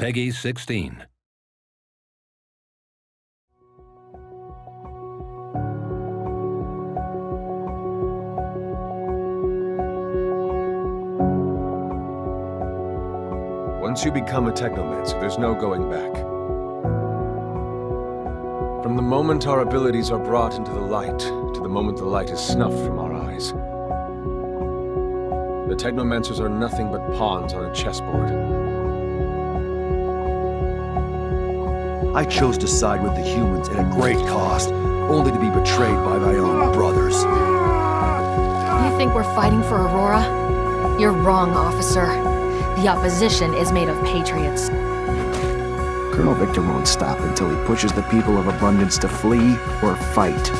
Peggy's 16. Once you become a technomancer, there's no going back. From the moment our abilities are brought into the light, to the moment the light is snuffed from our eyes, the technomancers are nothing but pawns on a chessboard. I chose to side with the humans at a great cost, only to be betrayed by my own brothers. You think we're fighting for Aurora? You're wrong, officer. The opposition is made of patriots. Colonel Victor won't stop until he pushes the people of Abundance to flee or fight.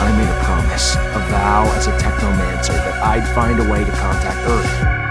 I made a promise, a vow as a technomancer that I'd find a way to contact Earth.